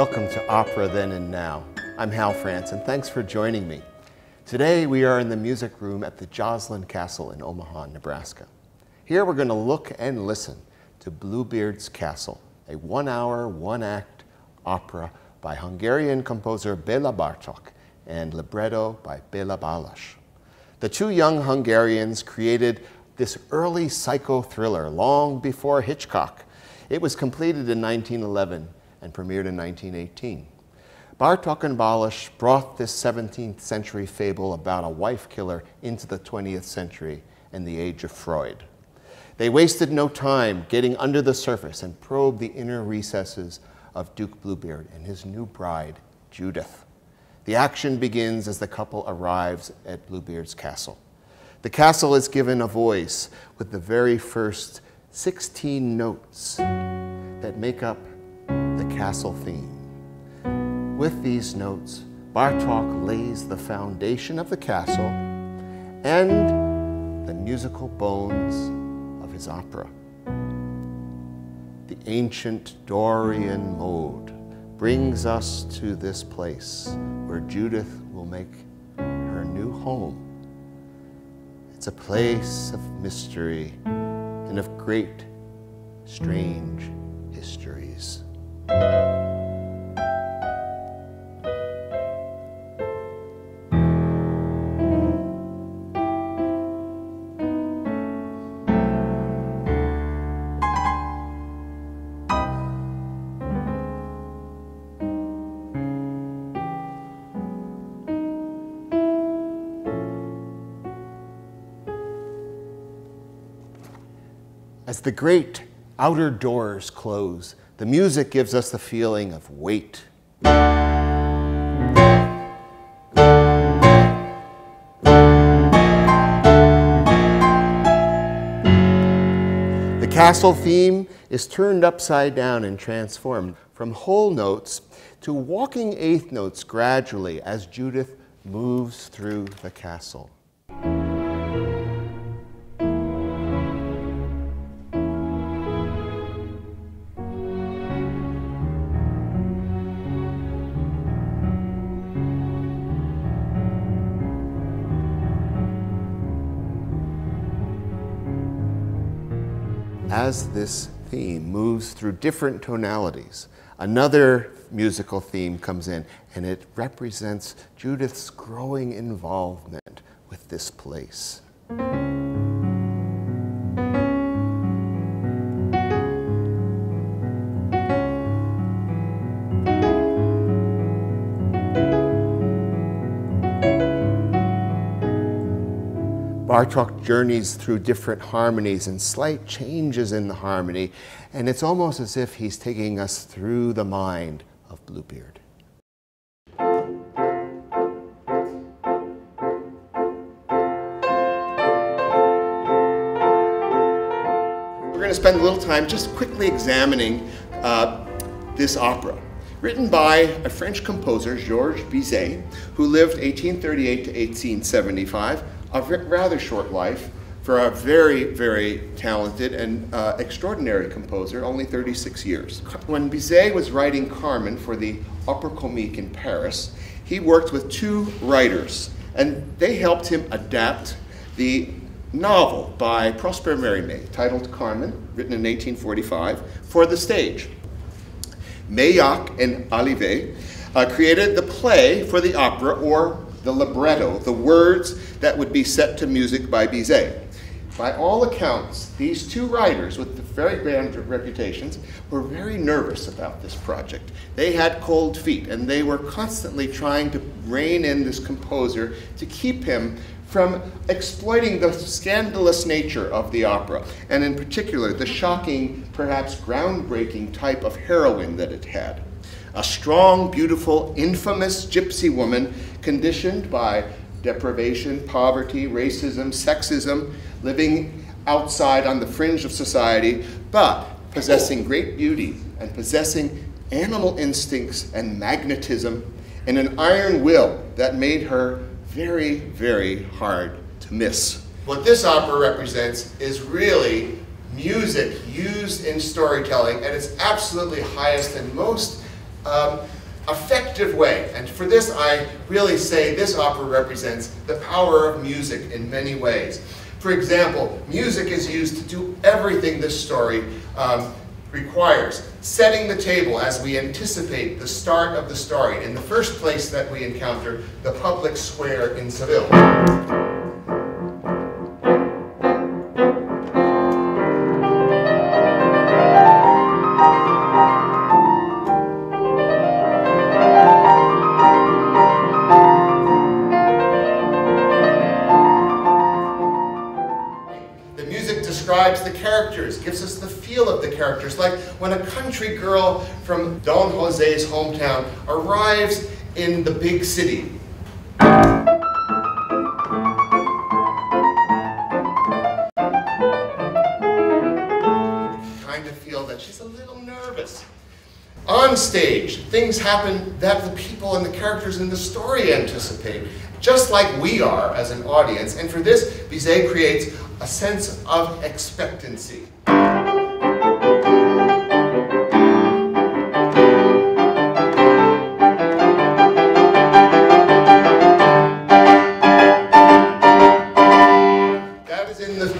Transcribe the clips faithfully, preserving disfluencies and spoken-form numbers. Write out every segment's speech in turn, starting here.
Welcome to Opera Then and Now. I'm Hal France and thanks for joining me. Today we are in the music room at the Joslyn Castle in Omaha, Nebraska. Here we're going to look and listen to Bluebeard's Castle, a one-hour, one-act opera by Hungarian composer Béla Bartók and libretto by Béla Balázs. The two young Hungarians created this early psycho-thriller long before Hitchcock. It was completed in nineteen eleven and premiered in nineteen eighteen. Bartók and Balázs brought this seventeenth century fable about a wife-killer into the twentieth century and the age of Freud. They wasted no time getting under the surface and probed the inner recesses of Duke Bluebeard and his new bride, Judith. The action begins as the couple arrives at Bluebeard's castle. The castle is given a voice with the very first sixteen notes that make up the castle theme. With these notes, Bartók lays the foundation of the castle and the musical bones of his opera. The ancient Dorian mode brings us to this place where Judith will make her new home. It's a place of mystery and of great, strange histories. As the great outer doors close, the music gives us the feeling of weight. The castle theme is turned upside down and transformed from whole notes to walking eighth notes gradually as Judith moves through the castle. As this theme moves through different tonalities, another musical theme comes in, and it represents Judith's growing involvement with this place. Bartók journeys through different harmonies and slight changes in the harmony, and it's almost as if he's taking us through the mind of Bluebeard. We're going to spend a little time just quickly examining uh, this opera, written by a French composer, Georges Bizet, who lived eighteen thirty-eight to eighteen seventy-five. A rather short life for a very, very talented and uh, extraordinary composer, only thirty-six years. When Bizet was writing Carmen for the Opéra Comique in Paris, he worked with two writers, and they helped him adapt the novel by Prosper Mérimée, titled Carmen, written in eighteen forty-five, for the stage. Meilhac and Halévy uh, created the play for the opera, or the libretto, the words that would be set to music by Bizet. By all accounts, these two writers with very grand reputations were very nervous about this project. They had cold feet, and they were constantly trying to rein in this composer to keep him from exploiting the scandalous nature of the opera, and in particular, the shocking, perhaps groundbreaking type of heroine that it had. A strong, beautiful, infamous gypsy woman conditioned by deprivation, poverty, racism, sexism, living outside on the fringe of society, but possessing great beauty and possessing animal instincts and magnetism and an iron will that made her very, very hard to miss. What this opera represents is really music used in storytelling at its absolutely highest and most um, effective way. And for this, I really say this opera represents the power of music in many ways. For example, music is used to do everything this story um, requires. Setting the table as we anticipate the start of the story. In the first place that we encounter, the public square in Seville. Gives us the feel of the characters, like when a country girl from Don Jose's hometown arrives in the big city. Kind of feel that she's a little nervous. On stage, things happen that the people and the characters in the story anticipate, just like we are as an audience, and for this, Bizet creates a sense of expectancy. That is in the,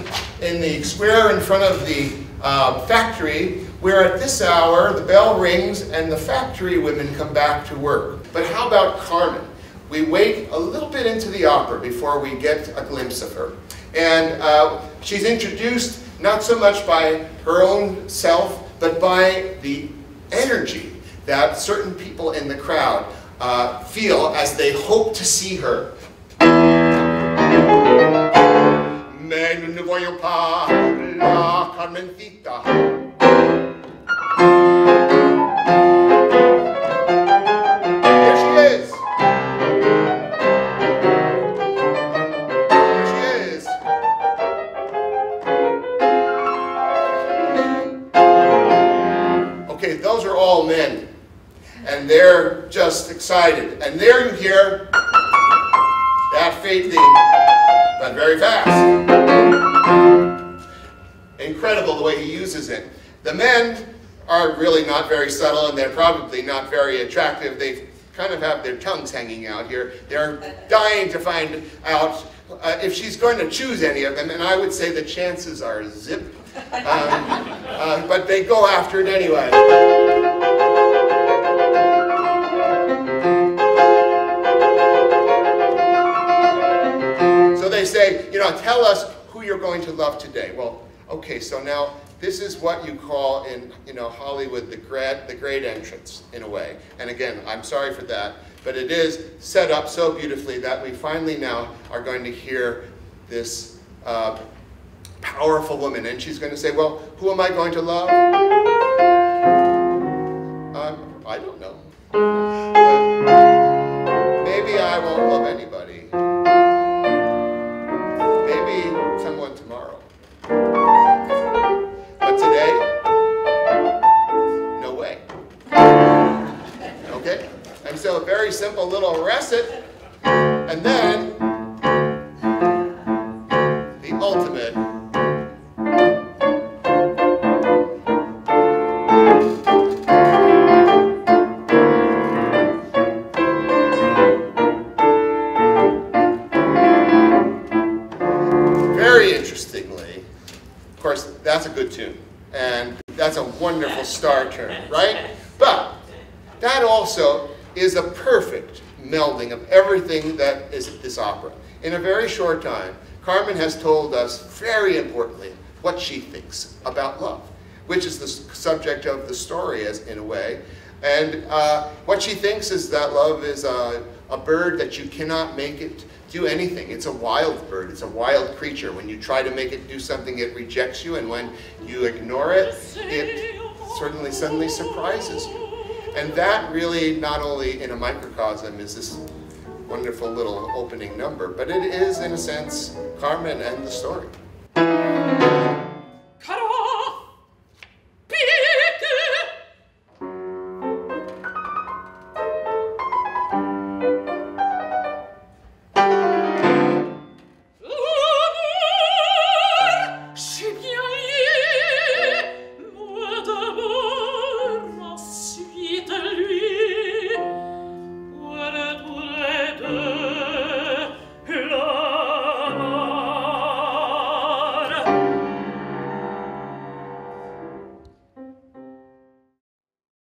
in the square in front of the uh, factory, where at this hour the bell rings and the factory women come back to work. But how about Carmen? We wait a little bit into the opera before we get a glimpse of her. And uh, she's introduced not so much by her own self, but by the energy that certain people in the crowd uh, feel as they hope to see her. Mais nous ne voyons pas la Carmencita. There she is. Those are all men, and they're just excited. And there you hear that fade theme, but very fast. Incredible the way he uses it. The men are really not very subtle, and they're probably not very attractive. They kind of have their tongues hanging out here. They're dying to find out uh, if she's going to choose any of them, and I would say the chances are zip. Um, uh, but they go after it anyway. So they say, you know, tell us who you're going to love today. Well, okay, so now this is what you call in, you know, Hollywood the grad, the great entrance in a way. And again, I'm sorry for that, but it is set up so beautifully that we finally now are going to hear this uh, powerful woman, and she's going to say, well, who am I going to love? Um, I don't know. Uh, maybe I won't love anybody. Maybe someone tomorrow. But today, no way. Okay? And so a very simple little recit, and then the ultimate. That's a good tune, and that's a wonderful star turn, right? But that also is a perfect melding of everything that is this opera. In a very short time, Carmen has told us, very importantly, what she thinks about love, which is the subject of the story as, in a way. And uh, what she thinks is that love is a, a bird that you cannot make it do anything. It's a wild bird. It's a wild creature. When you try to make it do something, it rejects you, and when you ignore it, it certainly suddenly surprises you. And that really, not only in a microcosm, is this wonderful little opening number, but it is, in a sense, Carmen and the story.